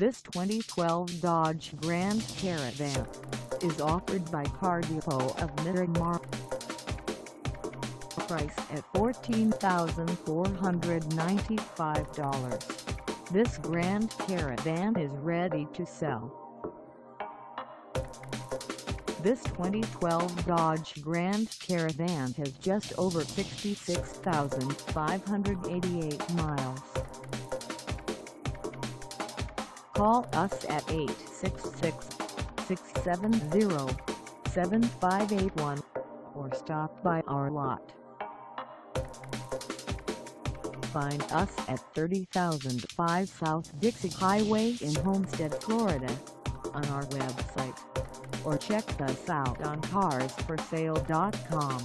This 2012 Dodge Grand Caravan is offered by Car Depot of Miramar. Price at $14,495. This Grand Caravan is ready to sell. This 2012 Dodge Grand Caravan has just over 66,588 miles. Call us at 866-670-7581 or stop by our lot. Find us at 30,005 South Dixie Highway in Homestead, Florida, on our website, or check us out on Carsforsale.com.